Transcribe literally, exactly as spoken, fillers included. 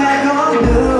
I don't know.